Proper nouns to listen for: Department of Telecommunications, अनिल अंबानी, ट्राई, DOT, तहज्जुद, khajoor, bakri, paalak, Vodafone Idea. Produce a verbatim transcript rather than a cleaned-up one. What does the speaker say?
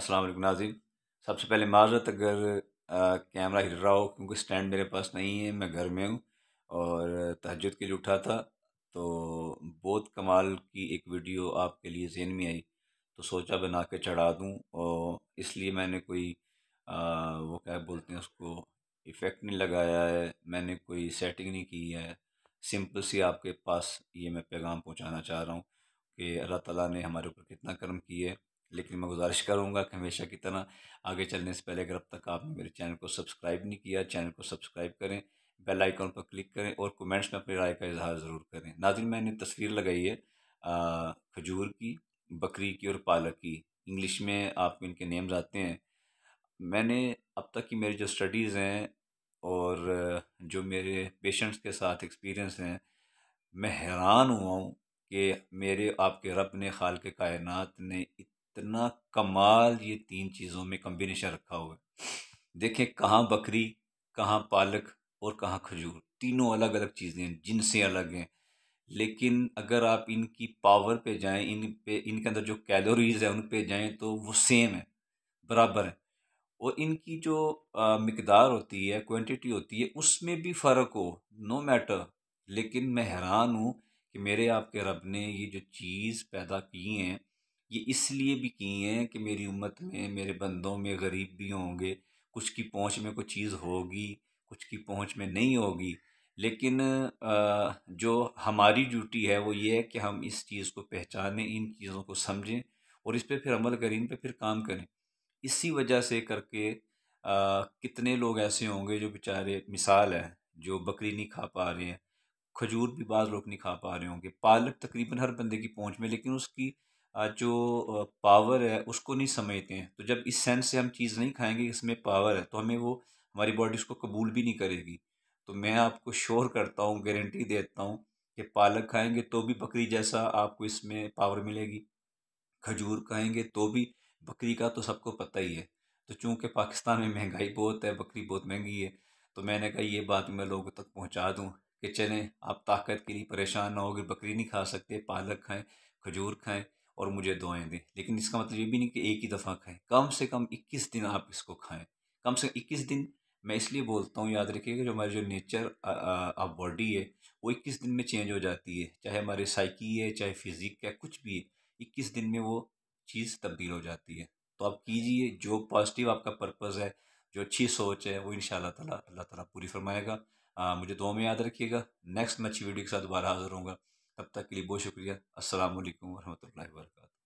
अस्सलाम वालेकुम नाज़रीन। सबसे पहले माजरत अगर कैमरा हिल रहा हो क्योंकि स्टैंड मेरे पास नहीं है, मैं घर में हूँ और तहज्जुद के लिए उठा था तो बहुत कमाल की एक वीडियो आपके लिए ज़हन में आई तो सोचा बना के चढ़ा दूँ और इसलिए मैंने कोई आ, वो क्या बोलते हैं उसको इफ़ेक्ट नहीं लगाया है, मैंने कोई सेटिंग नहीं की है। सिंपल सी आपके पास ये मैं पैगाम पहुँचाना चाह रहा हूँ कि अल्लाह ताला ने हमारे ऊपर कितना करम किया है। लेकिन मैं गुजारिश करूँगा कि हमेशा की तरह आगे चलने से पहले अगर अब तक आपने मेरे चैनल को सब्सक्राइब नहीं किया, चैनल को सब्सक्राइब करें, बेल आइकॉन पर क्लिक करें और कमेंट्स में अपनी राय का इजहार ज़रूर करें। नाज़रीन, मैंने तस्वीर लगाई है आ, खजूर की, बकरी की और पालक की। इंग्लिश में आपको इनके नेम्स आते हैं। मैंने अब तक की मेरी जो स्टडीज़ हैं और जो मेरे पेशेंट्स के साथ एक्सपीरियंस हैं, मैं हैरान हुआ हूँ कि मेरे आपके रब ने, खाल के कायनात ने इतना कमाल ये तीन चीज़ों में कम्बिनेशन रखा हुआ है। देखें, कहाँ बकरी, कहाँ पालक और कहाँ खजूर, तीनों अलग अलग चीज़ें हैं, जिनसे अलग हैं। लेकिन अगर आप इनकी पावर पे जाएं, इन पे इनके अंदर जो कैलोरीज़ है उन पे जाएं तो वो सेम है, बराबर है। और इनकी जो आ, मिकदार होती है, क्वांटिटी होती है, उसमें भी फ़र्क हो, नो मैटर। लेकिन मैं हैरान हूँ कि मेरे आपके रब ने ये जो चीज़ पैदा की हैं ये इसलिए भी की हैं कि मेरी उम्मत में, मेरे बंदों में गरीब भी होंगे, कुछ की पहुँच में कोई चीज़ होगी, कुछ की पहुंच में नहीं होगी। लेकिन जो हमारी ड्यूटी है वो ये है कि हम इस चीज़ को पहचानें, इन चीज़ों को समझें और इस पे फिर अमल करें, इन पे फिर काम करें। इसी वजह से करके कितने लोग ऐसे होंगे जो बेचारे मिसाल है, जो बकरी नहीं खा पा रहे हैं, खजूर भी बाज़ लोग नहीं खा पा रहे होंगे, पालक तकरीबन हर बंदे की पहुँच में, लेकिन उसकी जो पावर है उसको नहीं समझते हैं। तो जब इस सेंस से हम चीज़ नहीं खाएँगे इसमें पावर है तो हमें वो, हमारी बॉडी उसको कबूल भी नहीं करेगी। तो मैं आपको श्योर करता हूँ, गारंटी देता हूँ कि पालक खाएंगे तो भी बकरी जैसा आपको इसमें पावर मिलेगी, खजूर खाएंगे तो भी। बकरी का तो सबको पता ही है। तो चूँकि पाकिस्तान में महंगाई बहुत है, बकरी बहुत महंगी है, तो मैंने कहा ये बात मैं लोगों तक पहुँचा दूँ कि चलें, आप ताकत के लिए परेशान ना होगी, बकरी नहीं खा सकते, पालक खाएँ, खजूर खाएँ और मुझे दुआएँ दें। लेकिन इसका मतलब ये भी नहीं कि एक ही दफ़ा खाएँ, कम से कम इक्कीस दिन आप इसको खाएँ, कम से कम इक्कीस दिन। मैं इसलिए बोलता हूँ, याद रखिएगा जो हमारी जो नेचर ऑफ बॉडी है वो इक्कीस दिन में चेंज हो जाती है, चाहे हमारे साइकी है, चाहे फिज़िक है, कुछ भी है, इक्कीस दिन में वो चीज़ तब्दील हो जाती है। तो आप कीजिए, जो पॉजिटिव आपका पर्पज़ है, जो अच्छी सोच है, वो इंशाअल्लाह ताला अल्लाह ताला पूरी फरमाएगा। आ, मुझे दुआ में याद रखिएगा। नेक्स्ट मैं अच्छी वीडियो के साथ दोबारा हाज़िर होऊंगा। तब तक के लिए बहुत शुक्रिया। अस्सलाम वालेकुम वरहमतुल्लाहि वबरकातुहू।